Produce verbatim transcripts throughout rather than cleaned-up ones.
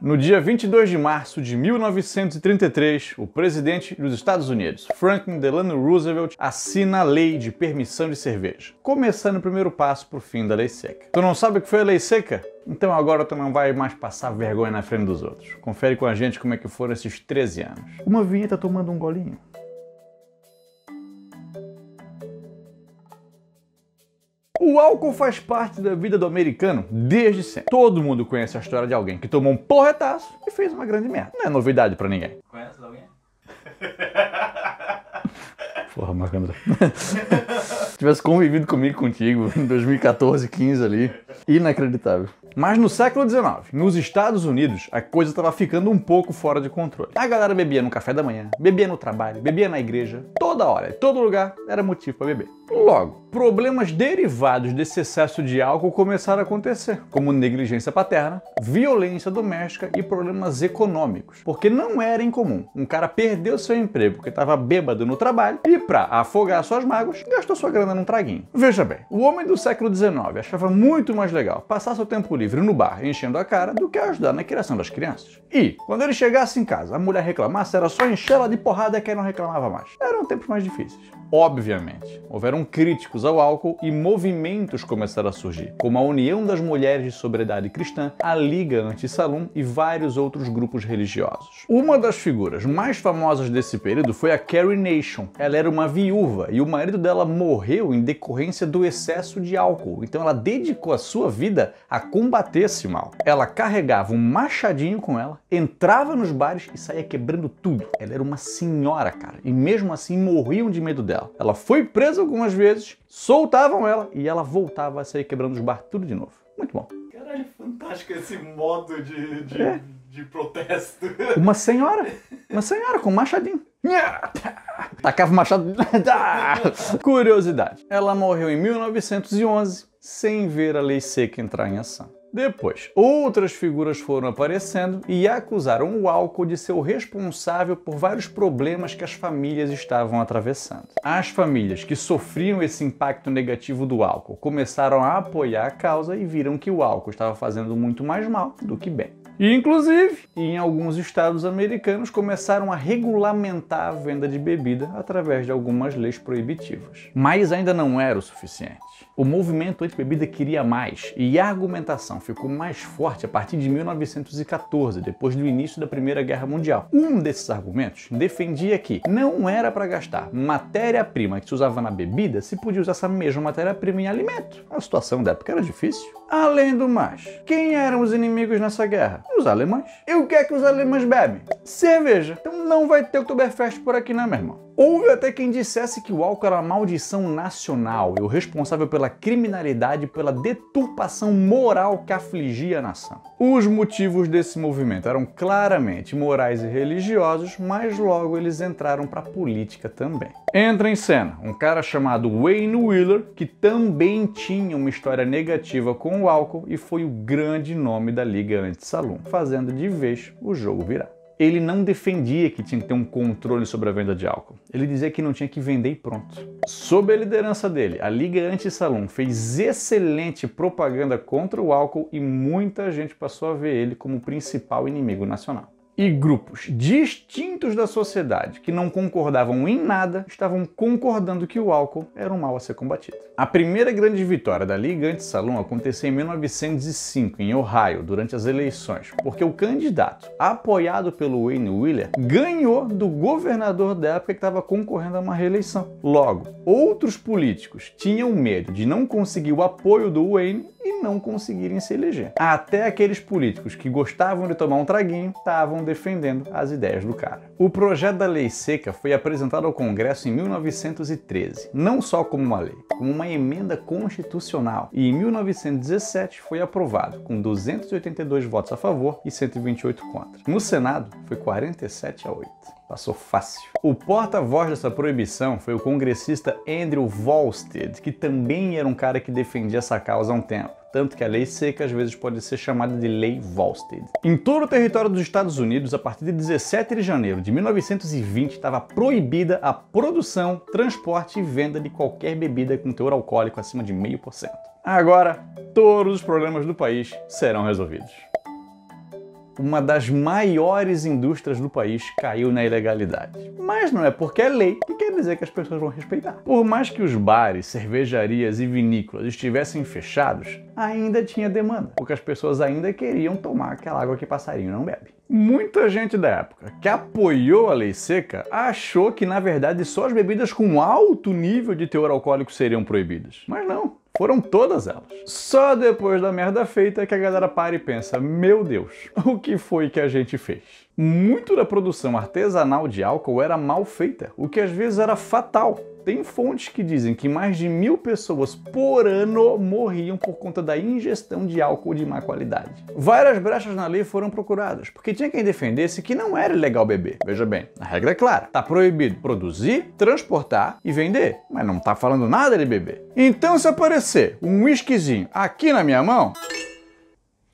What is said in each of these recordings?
No dia vinte e dois de março de mil novecentos e trinta e três, o presidente dos Estados Unidos, Franklin Delano Roosevelt, assina a Lei de Permissão de Cerveja, começando o primeiro passo para o fim da Lei Seca. Tu não sabe o que foi a Lei Seca? Então agora tu não vai mais passar vergonha na frente dos outros. Confere com a gente como é que foram esses treze anos. Uma vinheta tomando um golinho. O álcool faz parte da vida do americano desde sempre. Todo mundo conhece a história de alguém que tomou um porretaço e fez uma grande merda. Não é novidade pra ninguém. Conhece alguém? Porra, Marcandra. Se tivesse convivido comigo contigo em dois mil e quatorze, quinze ali. Inacreditável. Mas no século dezenove, nos Estados Unidos, a coisa estava ficando um pouco fora de controle. A galera bebia no café da manhã, bebia no trabalho, bebia na igreja. Toda hora, todo lugar, era motivo para beber. Logo, problemas derivados desse excesso de álcool começaram a acontecer, como negligência paterna, violência doméstica e problemas econômicos. Porque não era incomum um cara perdeu seu emprego porque estava bêbado no trabalho e, para afogar suas mágoas, gastou sua grana num traguinho. Veja bem, o homem do século dezenove achava muito mais legal passar seu tempo livre no bar enchendo a cara do que ajudar na criação das crianças. E, quando ele chegasse em casa, a mulher reclamasse, era só encher ela de porrada que ele não reclamava mais. Eram tempos mais difíceis. Obviamente, houveram críticos ao álcool e movimentos começaram a surgir, como a União das Mulheres de Sobriedade Cristã, a Liga Anti-Saloon e vários outros grupos religiosos. Uma das figuras mais famosas desse período foi a Carrie Nation. Ela era uma viúva e o marido dela morreu em decorrência do excesso de álcool, então ela dedicou a sua vida a combater esse mal. Ela carregava um machadinho com ela, entrava nos bares e saía quebrando tudo. Ela era uma senhora, cara, e mesmo assim morriam de medo dela. Ela foi presa algumas vezes, soltavam ela e ela voltava a sair quebrando os bar tudo de novo. Muito bom. Caralho, fantástico esse modo de, de, é. de protesto. Uma senhora, uma senhora com um machadinho. Tacava o machado. Curiosidade, ela morreu em mil novecentos e onze sem ver a Lei Seca entrar em ação. Depois, outras figuras foram aparecendo e acusaram o álcool de ser o responsável por vários problemas que as famílias estavam atravessando. As famílias que sofriam esse impacto negativo do álcool começaram a apoiar a causa e viram que o álcool estava fazendo muito mais mal do que bem. E, inclusive, em alguns estados americanos começaram a regulamentar a venda de bebida através de algumas leis proibitivas. Mas ainda não era o suficiente. O movimento anti-bebida queria mais, e a argumentação ficou mais forte a partir de mil novecentos e quatorze, depois do início da Primeira Guerra Mundial. Um desses argumentos defendia que não era para gastar matéria-prima que se usava na bebida se podia usar essa mesma matéria-prima em alimento. A situação da época era difícil. Além do mais, quem eram os inimigos nessa guerra? Os alemães. E o que é que os alemães bebem? Cerveja. Então não vai ter Oktoberfest por aqui, né, meu irmão? Houve até quem dissesse que o álcool era uma maldição nacional e o responsável pela criminalidade e pela deturpação moral que afligia a nação. Os motivos desse movimento eram claramente morais e religiosos, mas logo eles entraram para a política também. Entra em cena um cara chamado Wayne Wheeler, que também tinha uma história negativa com o álcool e foi o grande nome da Liga Anti-Saloon, fazendo de vez o jogo virar. Ele não defendia que tinha que ter um controle sobre a venda de álcool. Ele dizia que não tinha que vender e pronto. Sob a liderança dele, a Liga Anti-Saloon fez excelente propaganda contra o álcool e muita gente passou a ver ele como o principal inimigo nacional. E grupos distintos da sociedade que não concordavam em nada estavam concordando que o álcool era um mal a ser combatido. A primeira grande vitória da Liga Anti-Saloon aconteceu em mil novecentos e cinco, em Ohio, durante as eleições, porque o candidato, apoiado pelo Wayne Wheeler, ganhou do governador da época que estava concorrendo a uma reeleição. Logo, outros políticos tinham medo de não conseguir o apoio do Wayne e não conseguirem se eleger. Até aqueles políticos que gostavam de tomar um traguinho estavam defendendo as ideias do cara. O projeto da Lei Seca foi apresentado ao Congresso em mil novecentos e treze, não só como uma lei, como uma emenda constitucional, e em mil novecentos e dezessete foi aprovado, com duzentos e oitenta e dois votos a favor e cento e vinte e oito contra. No Senado, foi quarenta e sete a oito. Passou fácil. O porta-voz dessa proibição foi o congressista Andrew Volstead, que também era um cara que defendia essa causa há um tempo. Tanto que a Lei Seca às vezes pode ser chamada de Lei Volstead. Em todo o território dos Estados Unidos, a partir de dezessete de janeiro de mil novecentos e vinte, estava proibida a produção, transporte e venda de qualquer bebida com teor alcoólico acima de zero vírgula cinco por cento. Agora, todos os problemas do país serão resolvidos. uma das maiores indústrias do país caiu na ilegalidade. Mas não é porque é lei que quer dizer que as pessoas vão respeitar. Por mais que os bares, cervejarias e vinícolas estivessem fechados, ainda tinha demanda, porque as pessoas ainda queriam tomar aquela água que passarinho não bebe. Muita gente da época que apoiou a lei seca achou que, na verdade, só as bebidas com alto nível de teor alcoólico seriam proibidas. Mas não, foram todas elas. Só depois da merda feita que a galera para e pensa, meu Deus, o que foi que a gente fez? Muito da produção artesanal de álcool era mal feita, o que às vezes era fatal. Tem fontes que dizem que mais de mil pessoas por ano morriam por conta da ingestão de álcool de má qualidade. Várias brechas na lei foram procuradas, porque tinha quem defendesse que não era ilegal beber. Veja bem, a regra é clara. Tá proibido produzir, transportar e vender, mas não tá falando nada de beber. Então se aparecer um whiskyzinho aqui na minha mão,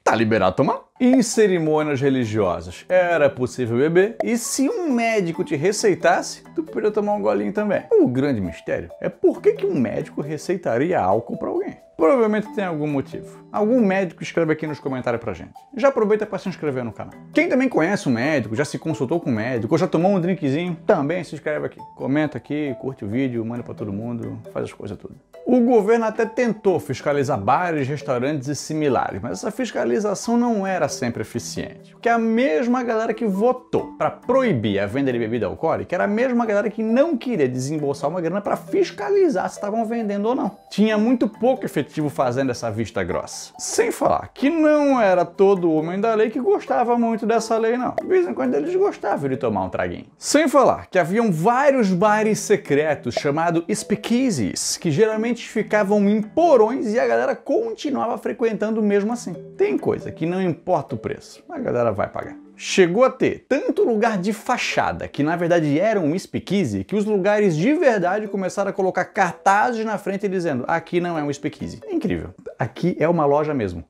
tá liberado tomar? Em cerimônias religiosas era possível beber e se um médico te receitasse, tu podia tomar um golinho também. O grande mistério é por que que um médico receitaria álcool para alguém? Provavelmente tem algum motivo. Algum médico escreve aqui nos comentários pra gente. Já aproveita para se inscrever no canal. Quem também conhece um médico, já se consultou com um médico, ou já tomou um drinkzinho, também se inscreve aqui. Comenta aqui, curte o vídeo, manda pra todo mundo, faz as coisas tudo. O governo até tentou fiscalizar bares, restaurantes e similares, mas essa fiscalização não era sempre eficiente. Porque a mesma galera que votou pra proibir a venda de bebida alcoólica era a mesma galera que não queria desembolsar uma grana pra fiscalizar se estavam vendendo ou não. Tinha muito pouco efetivo fazendo essa vista grossa. Sem falar que não era todo homem da lei que gostava muito dessa lei, não. De vez em quando eles gostavam de tomar um traguinho. Sem falar que haviam vários bares secretos chamados speakeasies, que geralmente ficavam em porões e a galera continuava frequentando mesmo assim. Tem coisa que não importa o preço, a galera vai pagar. Chegou a ter tanto lugar de fachada, que na verdade era um speakeasy, que os lugares de verdade começaram a colocar cartazes na frente dizendo aqui não é um speakeasy. É incrível. Aqui é uma loja mesmo.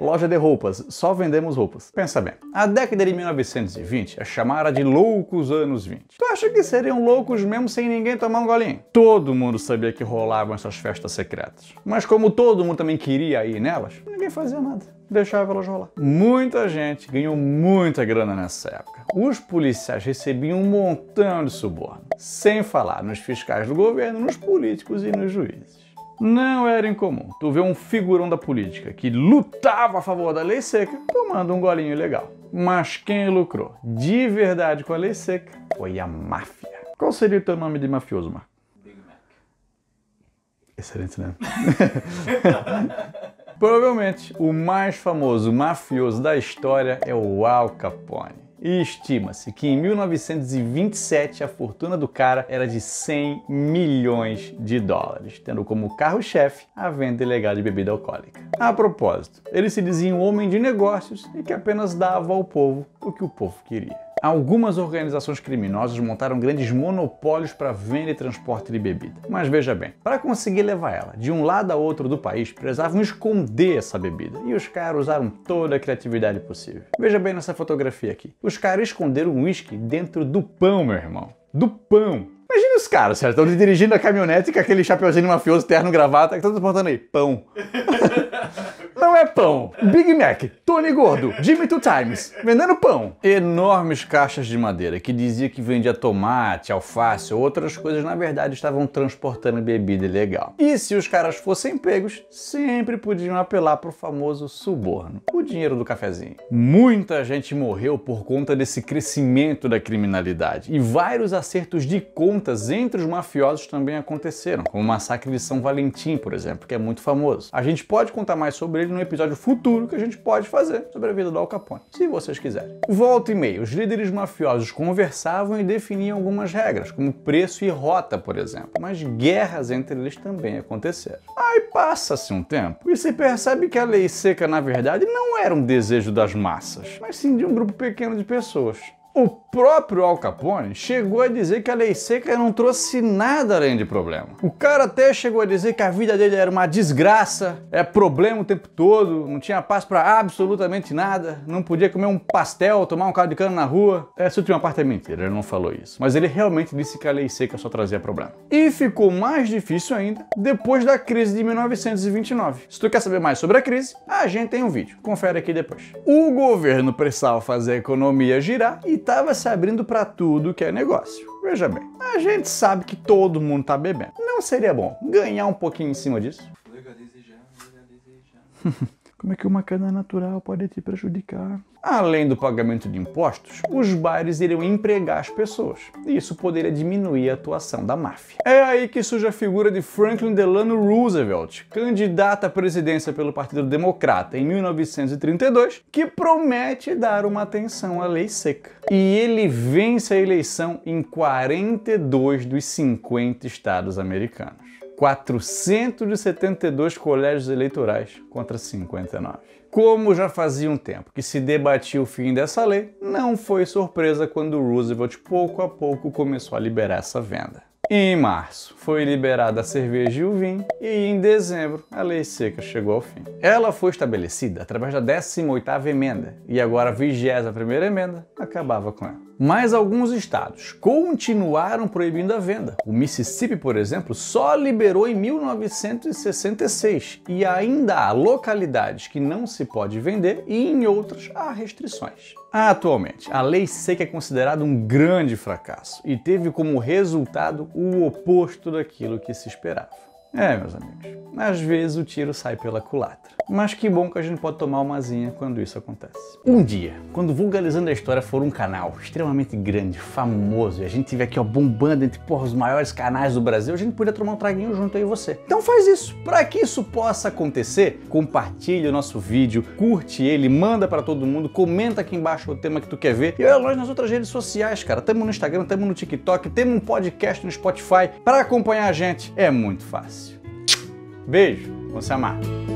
Loja de roupas. Só vendemos roupas. Pensa bem. A década de mil novecentos e vinte é chamada de loucos anos vinte. Tu acha que seriam loucos mesmo sem ninguém tomar um golinho? Todo mundo sabia que rolavam essas festas secretas. Mas como todo mundo também queria ir nelas, ninguém fazia nada. Deixava elas rolar. Muita gente ganhou muita grana nessa época. Os policiais recebiam um montão de suborno, sem falar nos fiscais do governo, nos políticos e nos juízes. Não era incomum tu ver um figurão da política que lutava a favor da lei seca tomando um golinho ilegal. Mas quem lucrou de verdade com a lei seca foi a máfia. Qual seria o teu nome de mafioso, Marco? Big Mac. Excelente, né? Provavelmente o mais famoso mafioso da história é o Al Capone. E estima-se que em mil novecentos e vinte e sete a fortuna do cara era de cem milhões de dólares, tendo como carro-chefe a venda ilegal de bebida alcoólica. A propósito, ele se dizia um homem de negócios e que apenas dava ao povo o que o povo queria. Algumas organizações criminosas montaram grandes monopólios para venda e transporte de bebida. Mas veja bem, para conseguir levar ela de um lado a outro do país, precisavam esconder essa bebida. E os caras usaram toda a criatividade possível. Veja bem nessa fotografia aqui. Os caras esconderam o uísque dentro do pão, meu irmão. Do pão. Imagina os caras, certo? Estão dirigindo a caminhonete com aquele chapeuzinho mafioso, terno, gravata, que estão transportando aí. Pão. Não é pão. Big Mac, Tony Gordo, Jimmy Two Times, vendendo pão. Enormes caixas de madeira que dizia que vendia tomate, alface ou outras coisas, na verdade estavam transportando bebida ilegal. E se os caras fossem pegos, sempre podiam apelar para o famoso suborno, o dinheiro do cafezinho. Muita gente morreu por conta desse crescimento da criminalidade e vários acertos de contas entre os mafiosos também aconteceram, como o massacre de São Valentim, por exemplo, que é muito famoso. A gente pode contar mais sobre ele num episódio futuro que a gente pode fazer sobre a vida do Al Capone, se vocês quiserem. Volta e meia, os líderes mafiosos conversavam e definiam algumas regras, como preço e rota, por exemplo. Mas guerras entre eles também aconteceram. Aí passa-se um tempo e se percebe que a lei seca, na verdade, não era um desejo das massas, mas sim de um grupo pequeno de pessoas. O próprio Al Capone chegou a dizer que a lei seca não trouxe nada além de problema. O cara até chegou a dizer que a vida dele era uma desgraça, é problema o tempo todo, não tinha paz pra absolutamente nada, não podia comer um pastel, tomar um caldo de cana na rua. Essa última parte é mentira, ele não falou isso. Mas ele realmente disse que a lei seca só trazia problema. E ficou mais difícil ainda depois da crise de mil novecentos e vinte e nove. Se tu quer saber mais sobre a crise, a gente tem um vídeo. Confere aqui depois. O governo precisava fazer a economia girar e tava se abrindo pra tudo que é negócio. Veja bem, a gente sabe que todo mundo tá bebendo. Não seria bom ganhar um pouquinho em cima disso? Legalize já, legalize já. Como é que uma cana natural pode te prejudicar? Além do pagamento de impostos, os bares iriam empregar as pessoas, e isso poderia diminuir a atuação da máfia. É aí que surge a figura de Franklin Delano Roosevelt, candidato à presidência pelo Partido Democrata em mil novecentos e trinta e dois, que promete dar uma atenção à lei seca. E ele vence a eleição em quarenta e dois dos cinquenta estados americanos. quatrocentos e setenta e dois colégios eleitorais contra cinquenta e nove. Como já fazia um tempo que se debatia o fim dessa lei, não foi surpresa quando Roosevelt pouco a pouco começou a liberar essa venda. Em março, foi liberada a cerveja e o vinho, e em dezembro, a lei seca chegou ao fim. Ela foi estabelecida através da décima oitava emenda, e agora a vigésima primeira emenda acabava com ela. Mas alguns estados continuaram proibindo a venda. O Mississippi, por exemplo, só liberou em mil novecentos e sessenta e seis, e ainda há localidades que não se pode vender e em outras há restrições. Atualmente, a lei seca é considerada um grande fracasso e teve como resultado o oposto daquilo que se esperava. É, meus amigos, às vezes o tiro sai pela culatra. Mas que bom que a gente pode tomar uma asinha quando isso acontece. Um dia, quando o Vogalizando a História for um canal extremamente grande, famoso, e a gente tiver aqui ó, bombando entre porra, os maiores canais do Brasil, a gente podia tomar um traguinho junto aí você. Então faz isso. Para que isso possa acontecer, compartilha o nosso vídeo, curte ele, manda para todo mundo, comenta aqui embaixo o tema que tu quer ver. E olha nós nas outras redes sociais, cara. Tamo no Instagram, tamo no TikTok, temos um podcast no Spotify. Para acompanhar a gente é muito fácil. Beijo, vamos se amar.